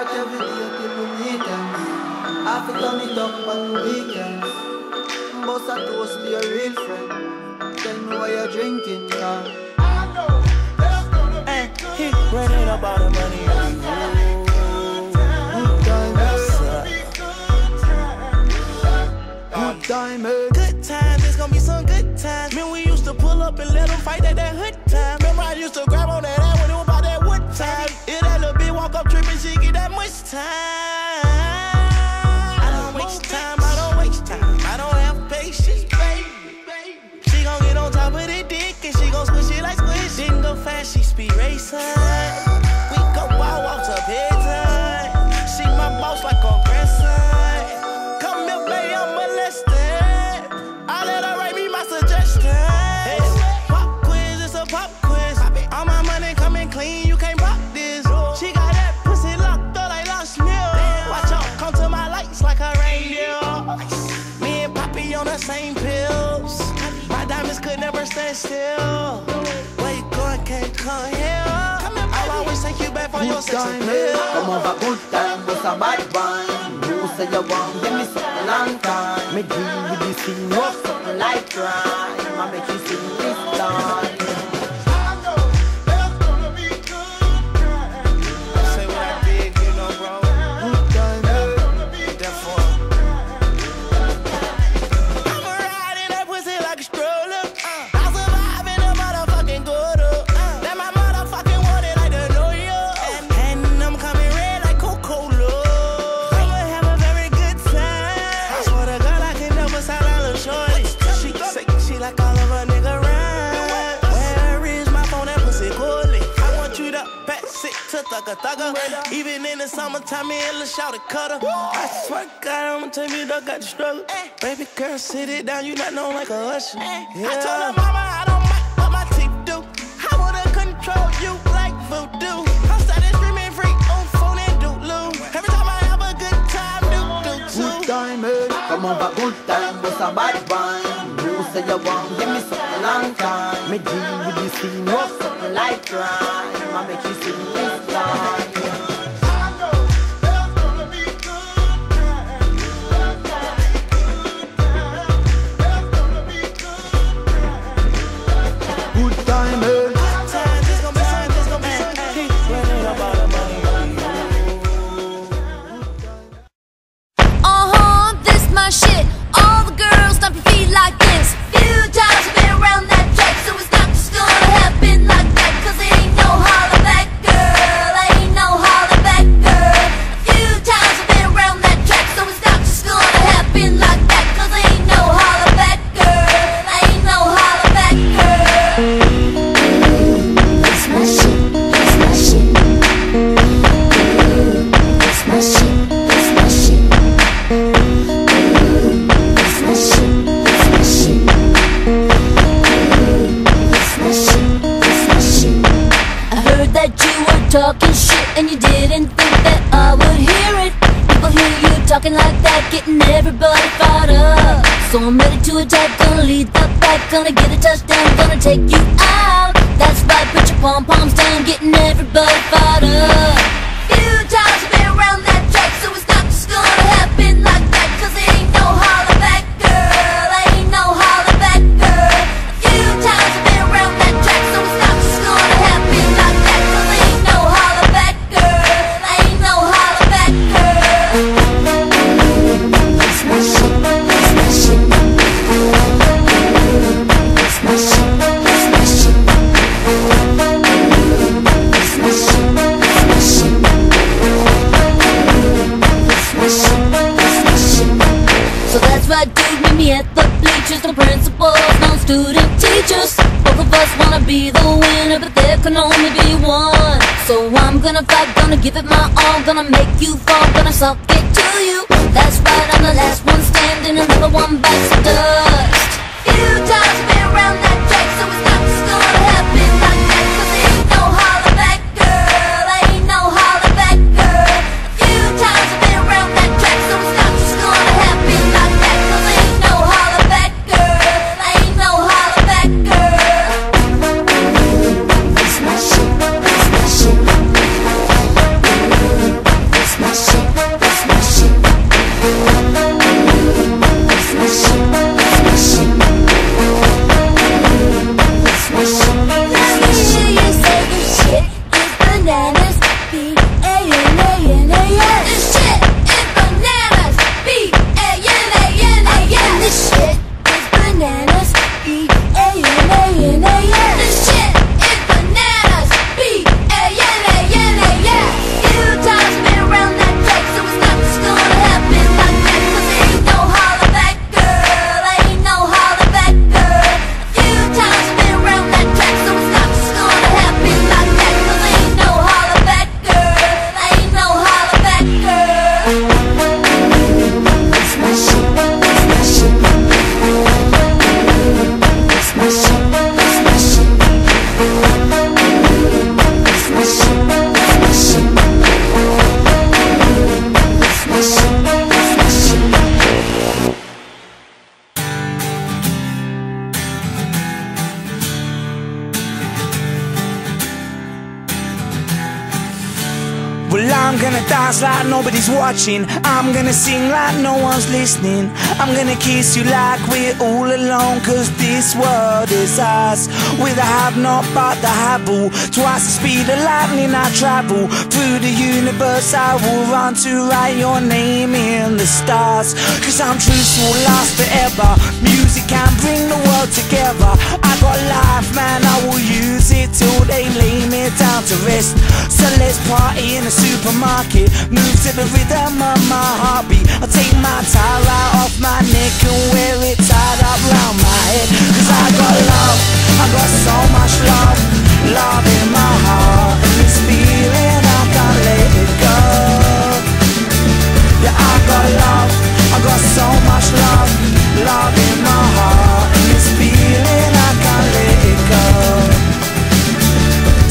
work every day till the weekend. Half a turn it up on the weekend. Boss a toast to your real friend. Tell me why you're drinking, yeah. I know there's gonna be good. Hey, he running about the money. Good times, it's gonna be some good times. Man, we used to pull up and let them fight at that hood time. Remember, I used to grab on that ass when it was about that wood time. It that little bitch walk up tripping, she get that much time. I don't waste time, I don't waste time. I don't have patience, baby. She gon' get on top of the dick and she gon' squish it like squish. Didn't go fast, she speed racing. We go wild, walks up head time. She my boss like a same pills. My diamonds could never stand still. Where you going, can't come here. I'll always take you back for your sexy pills. Come over good time, what's a bad one? You say you want, give me something long time. Me deal with this thing, no something like crime. I make you sing this song. I know there's gonna be good time. Say what I did, you know, bro. Good time, there's gonna be good time. Thugger. Even in the summertime, me and the shout a cutter. I swear to God, I'ma take me duck out the struggle. Baby girl, sit it down, you not know like a usher. I told her mama I don't mind what my teeth do. I wanna control you like voodoo. I started screaming free on phone and doodloo. Every time I have a good time, do. Good time, man. Come on, but good time, what's a bad one? You say you want, give me something long time. Me deal with this thing, what's something like crime? I make you sing this song. Talking shit and you didn't think that I would hear it. People hear you talking like that, getting everybody fired up. So I'm ready to attack, gonna lead the fight, gonna get a touchdown, gonna take you out. That's right, put your pom-poms down, getting everybody fired up. Few times I've been around that track, so it's not just gonna happen like that. Cause it ain't no holler back, girl, ain't no holler back, girl. Few times I've been around that track, so it's not just gonna happen like that. Student teachers, both of us wanna be the winner, but there can only be one. So I'm gonna fight, gonna give it my all, gonna make you fall, gonna suck it to you. That's right, I'm the last one standing, another one bites the dust. Few times I've been around that track, so it's not just gonna happen like that. Cause there ain't no holler back, girl, ain't no holler back, girl. Few times I've been around that track, so it's not just gonna happen like that. Cause there ain't no holler back, girl. It's my shit, it's my shit. It's Well, I'm gonna dance like nobody's watching. I'm gonna sing like no one's listening. I'm gonna kiss you like we're all alone, 'cause this world is us, with a have-not but the have-all. Twice the speed of lightning I travel. Through the universe I will run to write your name in the stars, 'cause I'm truthful, last forever. Music can bring the world together. I got life, man, I will use it till they lay me down to rest. So let's party in the supermarket, move to the rhythm of my heartbeat. I'll take my tie right off my neck and wear it tied up round my head, 'cause I got love, I got so much love, love in my heart, and this feeling I can't let it go. Yeah, I got love, I got so much love, love in my heart, and this feeling I can't let it go.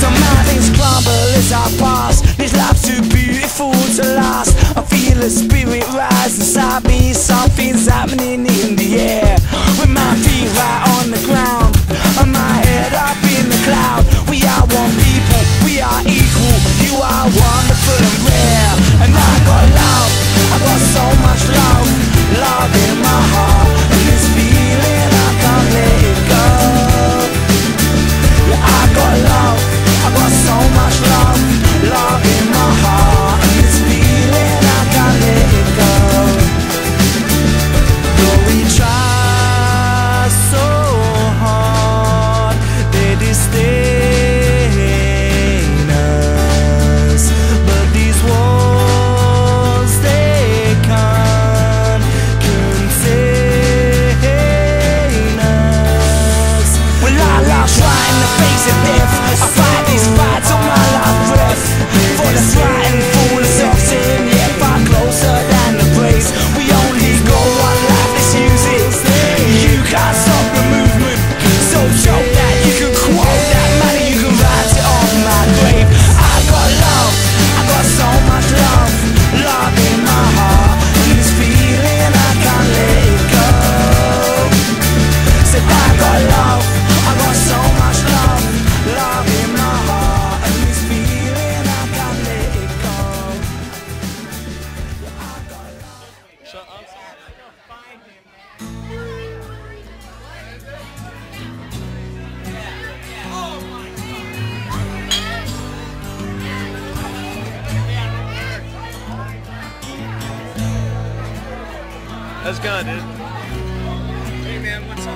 So my things crumble as I pass. This life's too beautiful to last. I feel a spirit rise inside me. Something's happening in the air, with my feet right on the ground and my head up in the cloud. We are one people, we are equal. You are wonderful and rare. And I got love, I got so much love, love in my heart, and this feeling I can't let it go. Yeah, I got love, I got so much love, love in my heart, and this feeling I can't let it go. Though we try so hard, they disdain us, but these walls they can't contain us. Well, I love trying to face of death. I fight these fights on my last breath. For the fright and full of self-sin, yeah, far closer than the race. We only go one life, let's use it. You can't stop the movement, so show that you can quote that matter. You can write it on my grave. I got love, I got so much love, love in my heart, and this feeling I can't let it go. Said I got love, I got so much love, love in my heart, and this feeling I can't let it go. Yeah, I got love. Shut up. Find him, man. Oh my god. That's gone, dude. Hey man, what's up?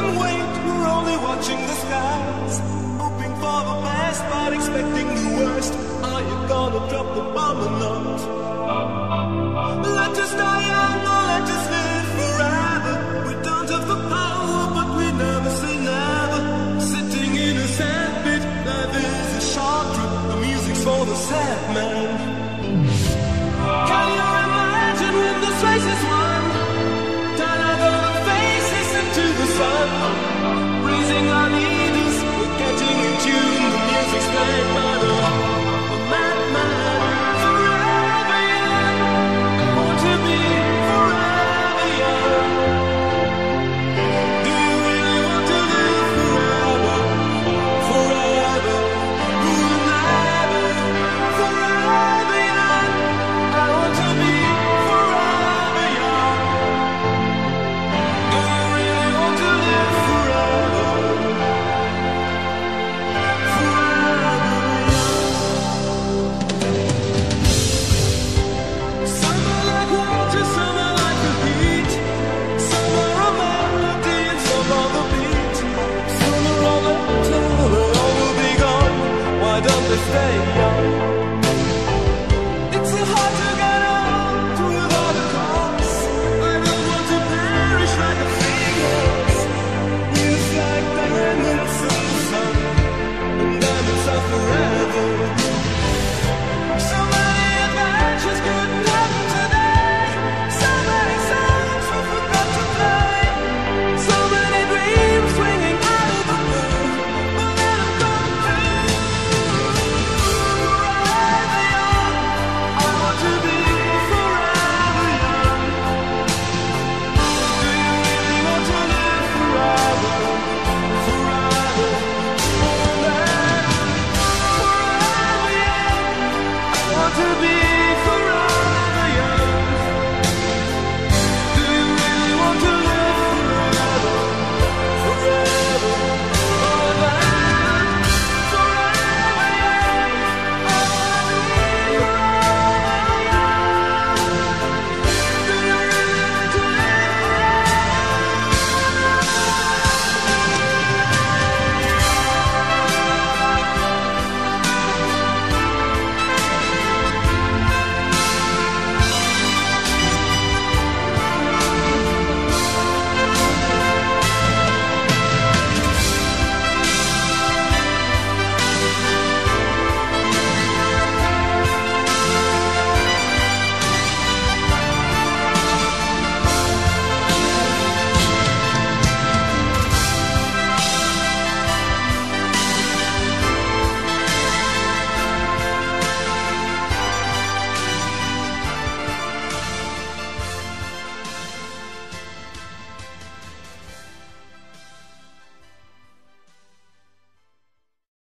can wait. We're only watching the skies, hoping for the best but expecting the worst. Are you gonna drop the bomb or not? Let us die young or let us live forever. We don't have the power but we never say never. Sitting in a sandpit, life is a short trip. The music's for the sad man. Can you imagine when this race is won? Raising our leaders, we're getting in tune. The music's playing by the madman. Forever young, I want to be forever young. Do you really want to live forever? Forever, we'll never. Forever young, I want to be forever young. Do you really want to live forever? Stay.